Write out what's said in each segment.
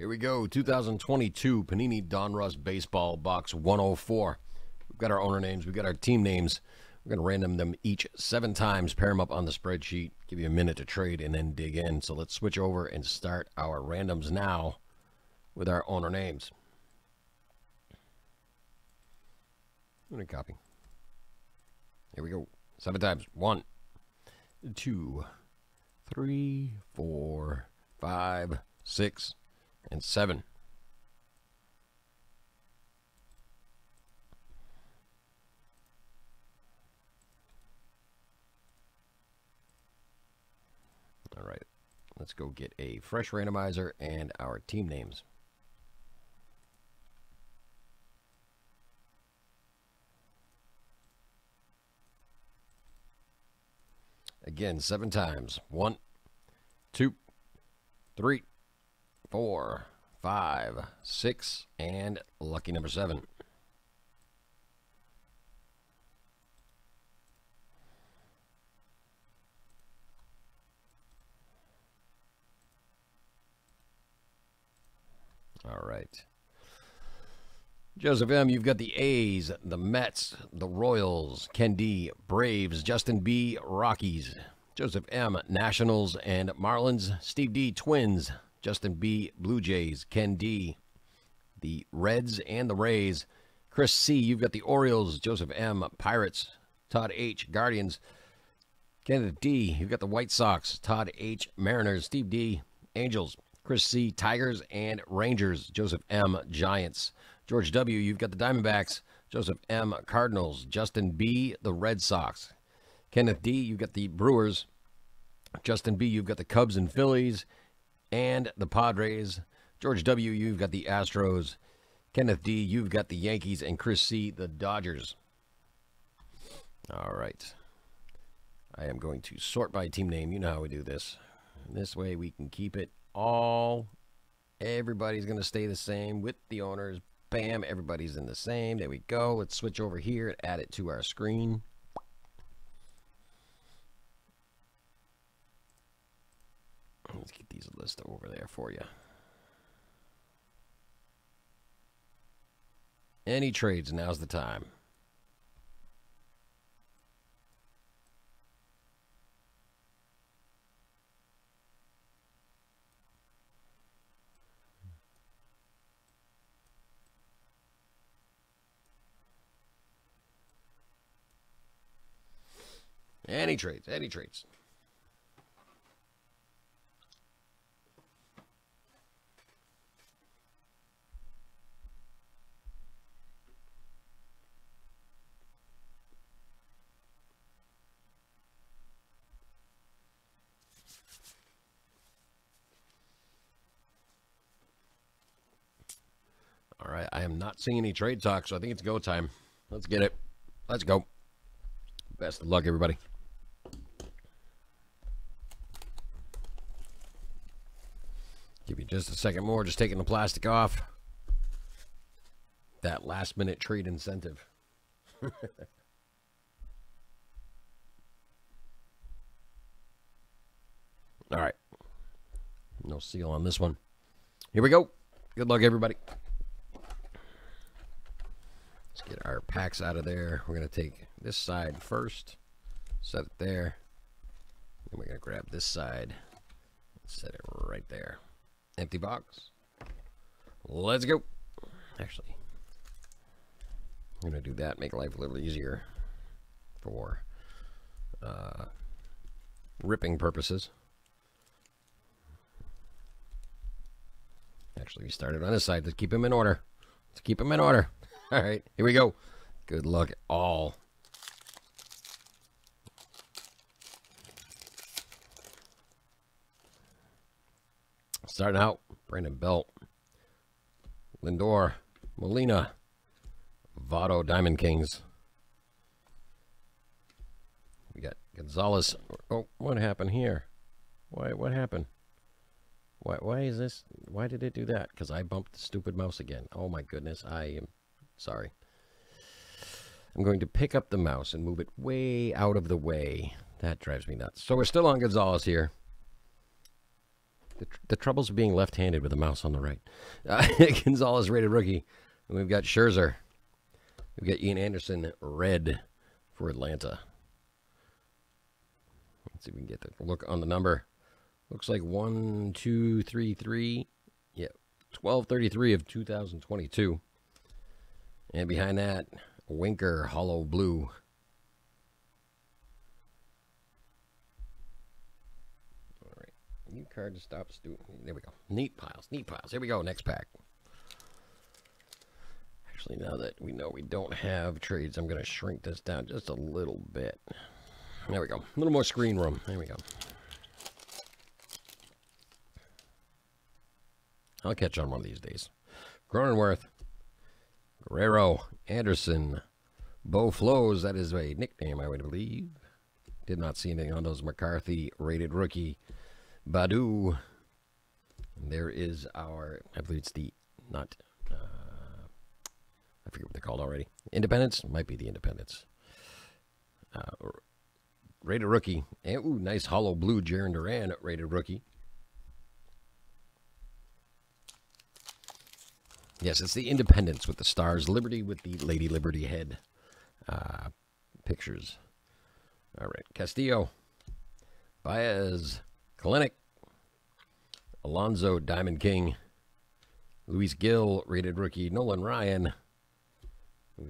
Here we go, 2022 Panini Donruss Baseball Box 104. We've got our owner names, we've got our team names. We're going to random them each 7 times, pair them up on the spreadsheet, give you a minute to trade, and then dig in. So let's switch over and start our randoms now with our owner names. I'm going to copy. Here we go. 7 times. 1, 2, 3, 4, 5, 6, and 7. All right, let's go get a fresh randomizer and our team names. Again, 7 times. 1, 2, 3, 4, 5, 6, and lucky number 7. All right. Joseph M., you've got the A's, the Mets, the Royals, Ken D., Braves, Justin B., Rockies, Joseph M., Nationals and Marlins, Steve D., Twins, Justin B., Blue Jays, Ken D., the Reds and the Rays, Chris C., you've got the Orioles, Joseph M., Pirates, Todd H., Guardians, Kenneth D., you've got the White Sox, Todd H., Mariners, Steve D., Angels, Chris C., Tigers and Rangers, Joseph M., Giants, George W., you've got the Diamondbacks, Joseph M., Cardinals, Justin B., the Red Sox, Kenneth D., you've got the Brewers, Justin B., you've got the Cubs and Phillies, and the Padres, George W., you've got the Astros, Kenneth D., you've got the Yankees, and Chris C., the Dodgers. All right. I am going to sort by team name. You know how we do this. This way we can keep it all. Everybody's going to stay the same with the owners. Bam, everybody's in the same. There we go. Let's switch over here and add it to our screen. Let's get these lists over there for you. Any trades, now's the time. Any trades, any trades. All right, I am not seeing any trade talk, so I think it's go time. Let's get it. Let's go. Best of luck, everybody. Give you just a second more, just taking the plastic off. That last minute trade incentive. All right. No seal on this one. Here we go. Good luck, everybody. Let's get our packs out of there. We're going to take this side first. Set it there. Then we're going to grab this side. Set it right there. Empty box. Let's go. Actually, I'm going to do that. Make life a little easier for ripping purposes. Actually, we started on this side. Let's keep them in order. Let's keep them in order. All right, here we go. Good luck all. Starting out, Brandon Belt, Lindor, Molina, Votto, Diamond Kings. We got Gonzalez. Oh, what happened here? Why? What happened? Why is this? Why did it do that? Because I bumped the stupid mouse again. Oh, my goodness. I am sorry. I'm going to pick up the mouse and move it way out of the way. That drives me nuts. So we're still on Gonzalez here. The troubles of being left-handed with a mouse on the right. Gonzalez, rated rookie. And we've got Scherzer. We've got Ian Anderson, red for Atlanta. Let's see if we can get the look on the number. Looks like 1233. Yeah, 1233 of 2022. And behind that, Winker, hollow blue. New card to stop stupid. There we go. Neat piles. Neat piles. Here we go. Next pack. Actually, now that we know we don't have trades, I'm going to shrink this down just a little bit. There we go. A little more screen room. There we go. I'll catch on one of these days. Cronenworth. Guerrero. Anderson. Bo Flows. That is a nickname, I would believe. Did not see anything on those. McCarthy, rated rookie. Badu. And there is our, I believe it's the, not, I forget what they're called already. Independence? Might be the Independence. Rated rookie. And, ooh, nice hollow blue Jarren Duran, rated rookie. Yes, it's the Independence with the stars. Liberty with the Lady Liberty head pictures. All right. Castillo. Baez. Kalenic, Alonzo, Diamond King, Luis Gill, rated rookie, Nolan Ryan. Who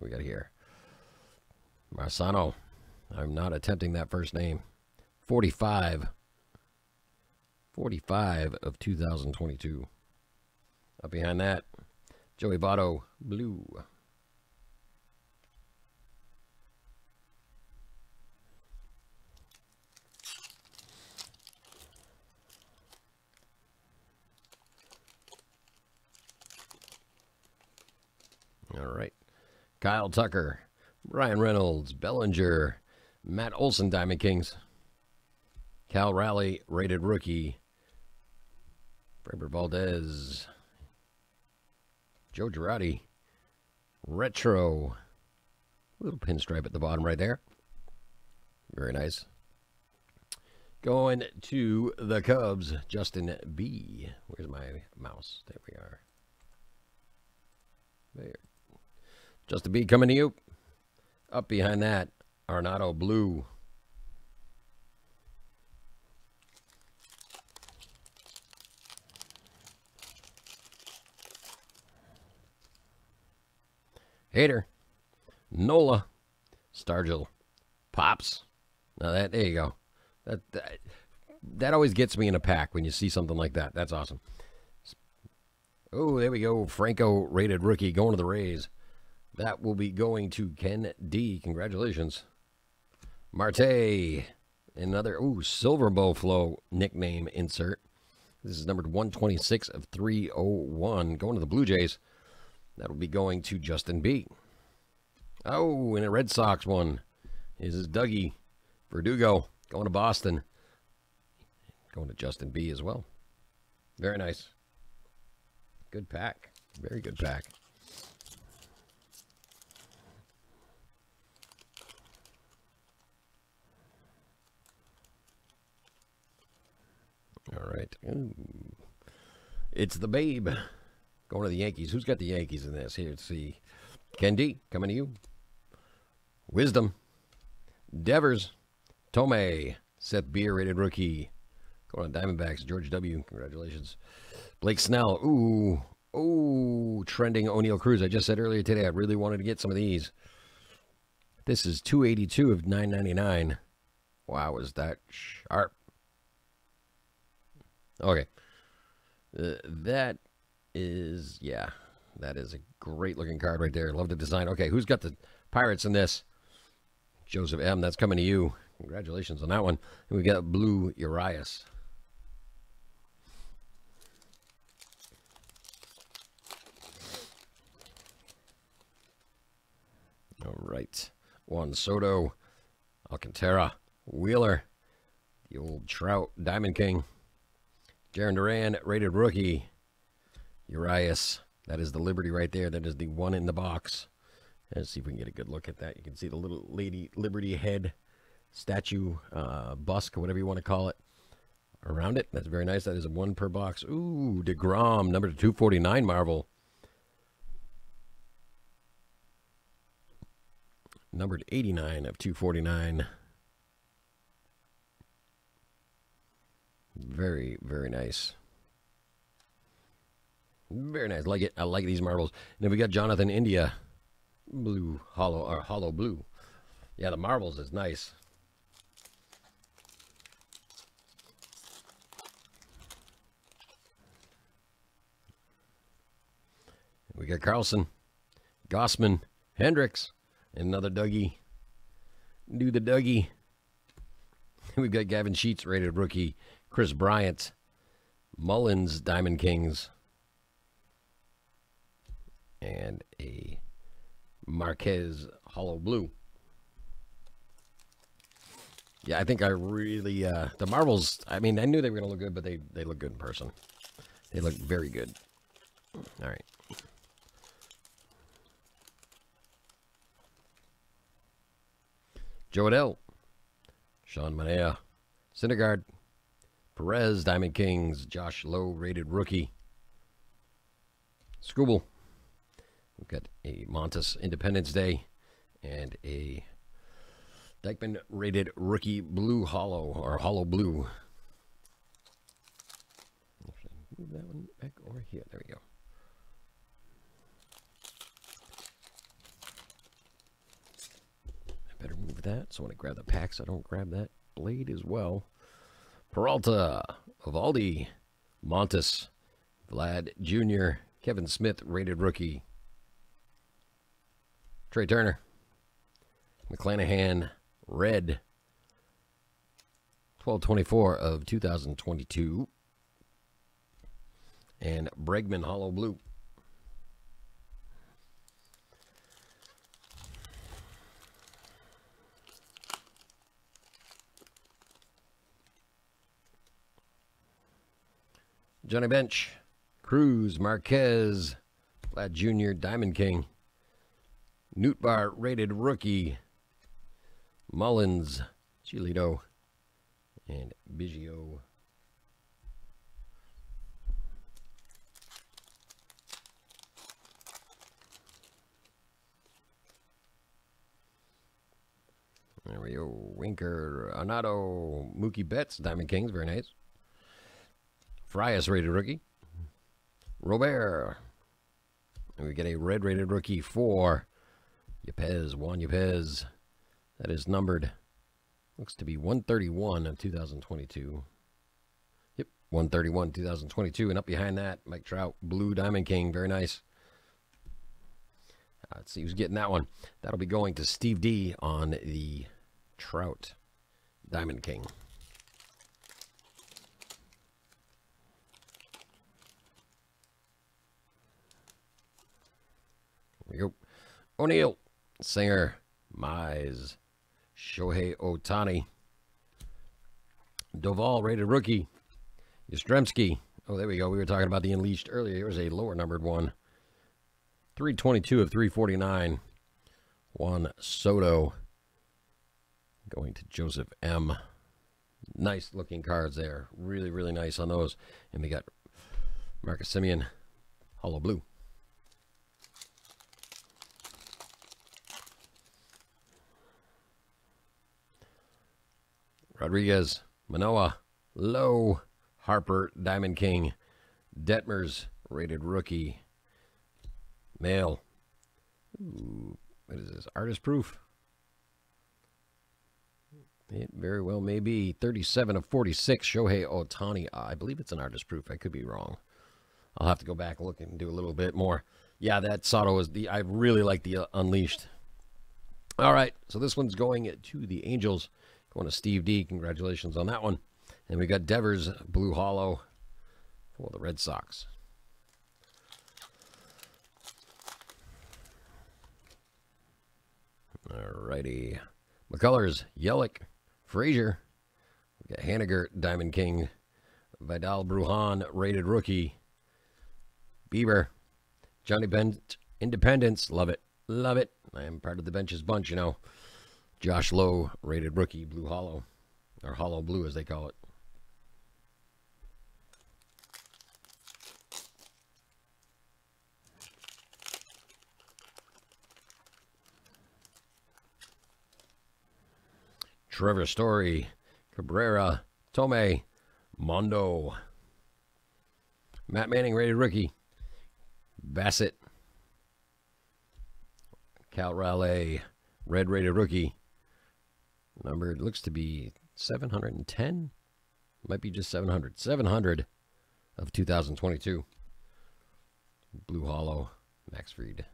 we got here? Marsano. I'm not attempting that first name. 45 of 2022. Up behind that, Joey Votto, blue. All right. Kyle Tucker, Brian Reynolds, Bellinger, Matt Olson, Diamond Kings, Cal Raleigh, rated rookie, Framber Valdez, Joe Girardi, retro, little pinstripe at the bottom right there. Very nice. Going to the Cubs, Justin B. Where's my mouse? There we are. There. Justin B coming to you. Up behind that, Arenado blue. Hader, Nola, Stargell, Pops. Now that, there you go. That always gets me in a pack when you see something like that. That's awesome. Oh, there we go. Franco, rated rookie, going to the Rays. That will be going to Ken D. Congratulations. Marte. Another, ooh, Silver Bowflow nickname insert. This is numbered 126 of 301. Going to the Blue Jays. That will be going to Justin B. Oh, and a Red Sox one. This is Dougie Verdugo. Going to Boston. Going to Justin B as well. Very nice. Good pack. Very good pack. All right. Ooh. It's the Babe. Going to the Yankees. Who's got the Yankees in this? Here, let's see. Ken D, coming to you. Wisdom. Devers. Tomei. Seth Beer, rated rookie. Going to Diamondbacks. George W. Congratulations. Blake Snell. Ooh. Ooh. Trending O'Neill Cruz. I just said earlier today I really wanted to get some of these. This is 282 of 999. Wow, is that sharp? Okay. That is, yeah. That is a great looking card right there. Love the design. Okay, who's got the Pirates in this? Joseph M. That's coming to you. Congratulations on that one. And we got Blue Urias. All right. Juan Soto, Alcantara, Wheeler, the old Trout, Diamond King, Jarren Duran, rated rookie, Urias. That is the Liberty right there. That is the one in the box. Let's see if we can get a good look at that. You can see the little Lady Liberty head statue, busk, or whatever you want to call it. around it. That's very nice. That is a one per box. Ooh, DeGrom, number 249 Marvel. Numbered 89 of 249. Very, very nice. Very nice. Like it. I like these marbles. And then we got Jonathan India. Blue, hollow, or hollow blue. Yeah, the marbles is nice. We got Carlson, Gossman, Hendricks, and another Dougie. Do the Dougie. We've got Gavin Sheets, rated rookie. Chris Bryant, Mullins, Diamond Kings. And a Marquez hollow blue. Yeah, I think I really, the marbles, I mean, I knew they were going to look good, but they look good in person. They look very good. All right. Joe Adell, Sean Manea, Syndergaard, Perez, Diamond Kings, Josh Lowe, rated rookie, Scooble. We've got a Montas Independence Day and a Dykeman rated rookie blue hollow, or hollow blue. Actually, move that one back over here. There we go. Better move that, so when I grab the packs, I don't grab that blade as well. Peralta, Evaldi, Montes, Vlad Jr., Kevin Smith, rated rookie. Trey Turner, McClanahan, red. 12/24 of 2022. And Bregman, hollow blue. Johnny Bench, Cruz, Marquez, Vlad Jr., Diamond King, Nootbaar, rated rookie, Mullins, Giolito, and Biggio. There we go. Winker, Arnauto, Mookie Betts, Diamond Kings, very nice. Frias, rated rookie. Robert. And we get a red rated rookie for Yepez, Juan Yepez. That is numbered, looks to be 131 of 2022. Yep, 131, 2022. And up behind that, Mike Trout, blue Diamond King. Very nice. Let's see who's getting that one. That'll be going to Steve D on the Trout Diamond King. There we go. O'Neill, Singer, Mize, Shohei Ohtani, Doval, rated rookie, Yastrzemski. Oh, there we go. We were talking about the Unleashed earlier. Here's a lower numbered one. 322 of 349. Juan Soto. Going to Joseph M. Nice looking cards there. Really, really nice on those. And we got Marcus Semien, hollow blue. Rodriguez, Manoah, Lowe, Harper, Diamond King, Detmers, rated rookie, Mail. Ooh, what is this? Artist Proof? It very well may be. 37 of 46, Shohei Ohtani. I believe it's an Artist Proof. I could be wrong. I'll have to go back and look and do a little bit more. Yeah, that Soto is the... I really like the Unleashed. All right, so this one's going to the Angels. Going to Steve D. Congratulations on that one. And we got Devers, blue hollow for the Red Sox. Alrighty. McCullers, Yelich, Frazier. We got Haniger, Diamond King. Vidal Brujan, rated rookie. Bieber. Johnny Bench, Independence. Love it. Love it. I am part of the bench's bunch, you know. Josh Lowe, rated rookie, blue hollow, or hollow blue as they call it. Trevor Story, Cabrera, Tome, Mondo, Matt Manning, Rated Rookie, Bassett, Cal Raleigh, Red Rated Rookie, numbered, looks to be 710, might be just 700, 700 of 2022, Blue Hollow, Max Fried.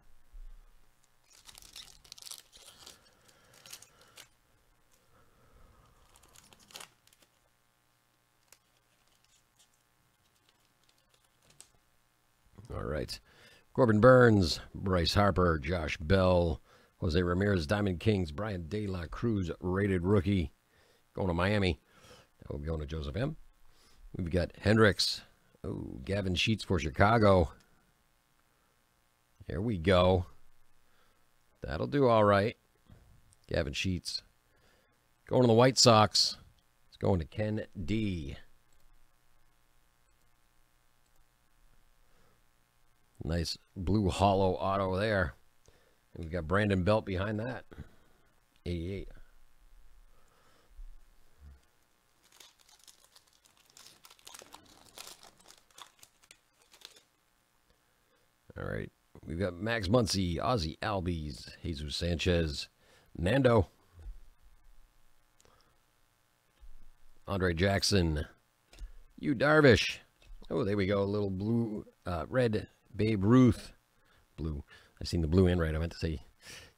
All right. Corbin Burns, Bryce Harper, Josh Bell, Jose Ramirez, Diamond Kings, Brian De La Cruz, Rated Rookie. Going to Miami. That will be going to Joseph M. We've got Hendricks. Oh, Gavin Sheets for Chicago. There we go. That'll do all right. Gavin Sheets. Going to the White Sox. It's going to Ken D. Nice blue hollow auto there. And we've got Brandon Belt behind that. 88. All right. We've got Max Muncy, Ozzy Albies, Jesus Sanchez, Nando, Andre Jackson, Yu Darvish. Oh, there we go. A little blue, red. Babe Ruth, blue. I've seen the blue in red. I meant to say,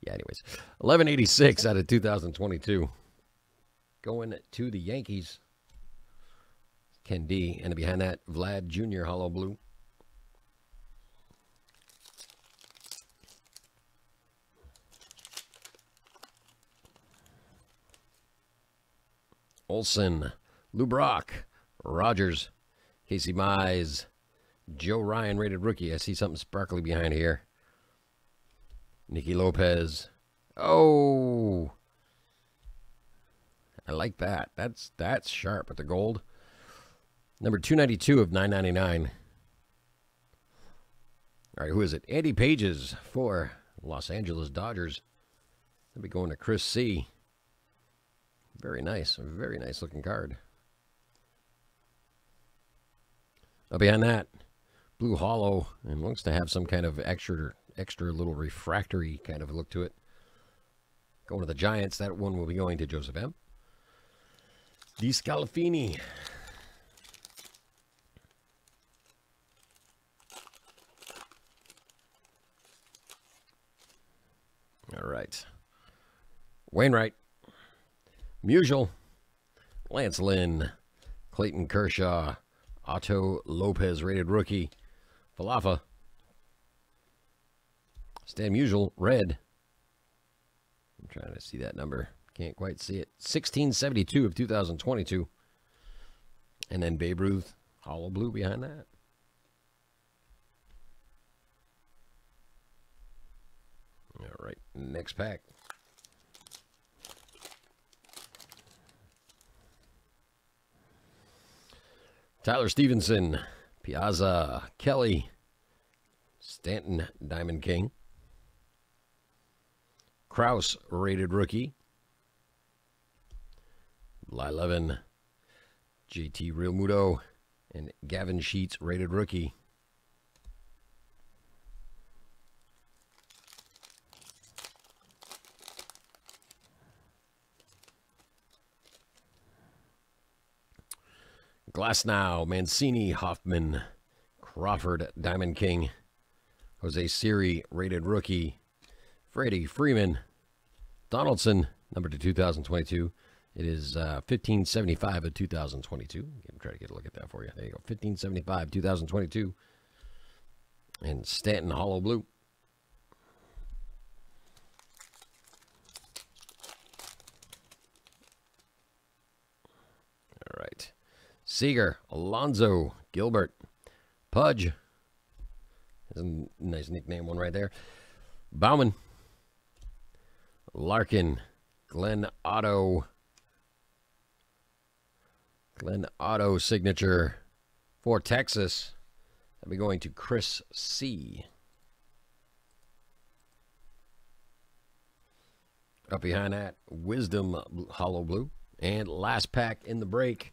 yeah, anyways. 1186 out of 2022. Going to the Yankees. Ken D. And behind that, Vlad Jr. Hollow Blue. Olson, Lou Brock, Rogers, Casey Mize, Joe Ryan, Rated Rookie. I see something sparkly behind here. Nicky Lopez. Oh, I like that. That's sharp with the gold. Number 292 of 999. All right, who is it? Andy Pages for Los Angeles Dodgers. They'll be going to Chris C. Very nice looking card. Up behind that, blue hollow, and looks to have some kind of extra little refractory kind of look to it. Going to the Giants. That one will be going to Joseph M. DiScalafini. All right. Wainwright. Musial. Lance Lynn. Clayton Kershaw. Otto Lopez, Rated Rookie. Falafa. Stan Musial, red. I'm trying to see that number. Can't quite see it. 1672 of 2022. And then Babe Ruth, hollow blue behind that. All right, next pack. Tyler Stevenson, Piazza, Kelly, Stanton, Diamond King, Krause, Rated Rookie, Lylevin, JT Realmuto, and Gavin Sheets, Rated Rookie. Glasnow, Mancini, Hoffman, Crawford, Diamond King, Jose Siri, Rated Rookie, Freddie Freeman, Donaldson, number to 2022. It is 1575 of 2022. I'm trying to get a look at that for you. There you go, 1575, 2022. And Stanton, hollow blue. All right. Seager, Alonzo, Gilbert, Pudge. That's a nice nickname one right there. Bauman, Larkin, Glenn Otto. Glenn Otto signature for Texas. I'll be going to Chris C. Up behind that, Wisdom, hollow blue. And last pack in the break.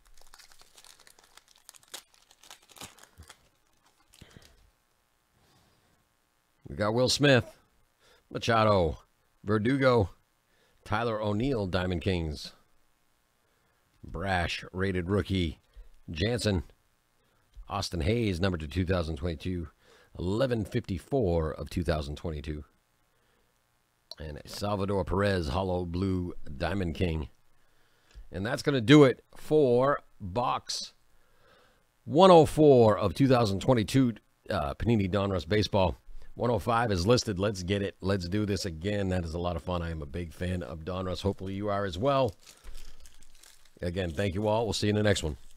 We got Will Smith, Machado, Verdugo, Tyler O'Neill, Diamond Kings, Brash, Rated Rookie, Jansen, Austin Hayes, number to 2022, 1154 of 2022, and Salvador Perez, Hollow Blue, Diamond King. And that's going to do it for box 104 of 2022 Panini Donruss Baseball. 105 is listed. Let's get it. Let's do this again. That is a lot of fun. I am a big fan of Donruss. Hopefully you are as well. Again, thank you all. We'll see you in the next one.